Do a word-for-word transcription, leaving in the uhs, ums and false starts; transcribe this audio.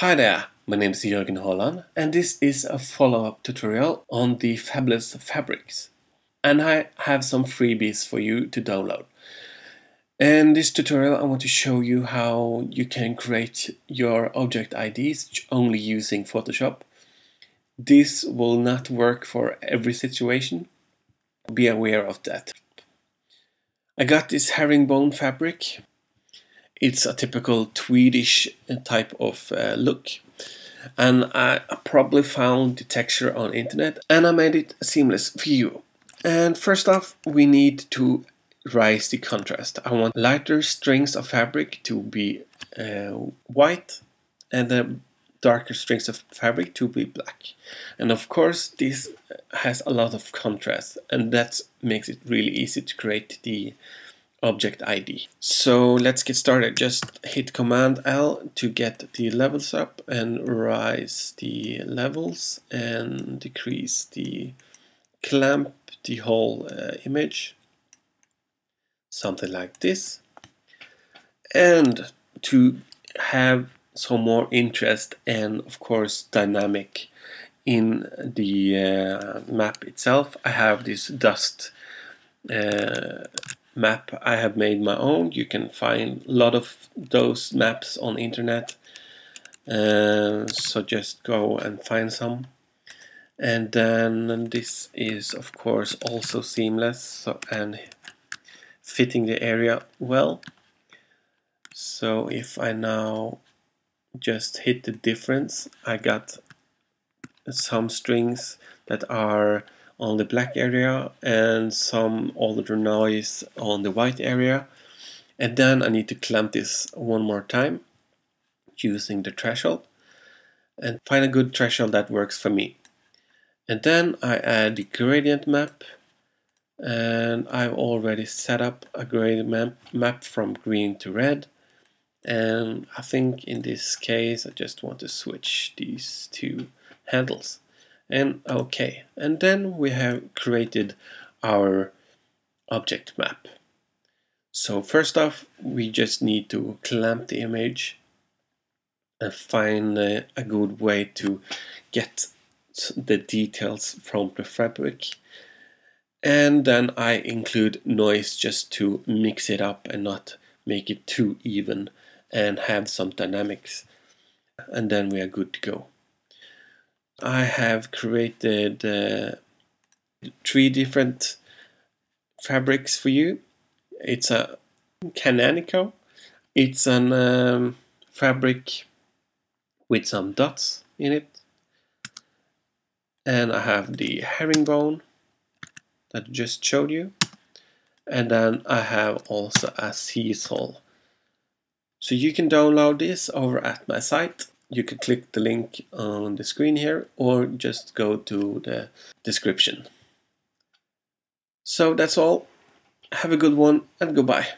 Hi there, my name is Jørgen Håland and this is a follow-up tutorial on the fabulous fabrics. And I have some freebies for you to download. In this tutorial I want to show you how you can create your object I Ds only using Photoshop. This will not work for every situation. Be aware of that. I got this herringbone fabric. It's a typical tweedish type of uh, look, and I probably found the texture on internet and I made it seamless for you. And first off, we need to raise the contrast. I want lighter strings of fabric to be uh, white and the darker strings of fabric to be black. And of course this has a lot of contrast, and that makes it really easy to create the object I D. So let's get started. Just hit Command L to get the levels up and rise the levels and decrease the clamp, the whole uh, image, something like this. And to have some more interest and of course dynamic in the uh, map itself, I have this dust uh, map I have made my own. You can find a lot of those maps on internet, uh, so just go and find some. And then this is of course also seamless, so, and fitting the area well. So if I now just hit the difference, I got some strings that are on the black area and some older noise on the white area. And then I need to clamp this one more time using the threshold and find a good threshold that works for me. And then I add the gradient map, and I've already set up a gradient map, map from green to red. And I think in this case I just want to switch these two handles. And OK, and then we have created our object map. So first off, we just need to clamp the image and find a, a good way to get the details from the fabric. And then I include noise just to mix it up and not make it too even and have some dynamics. And then we are good to go. I have created uh, three different fabrics for you. It's a Canonico. It's an um, fabric with some dots in it, and I have the herringbone that I just showed you, and then I have also a seesaw. So you can download this over at my site. You can click the link on the screen here or just go to the description. So that's all. Have a good one and goodbye.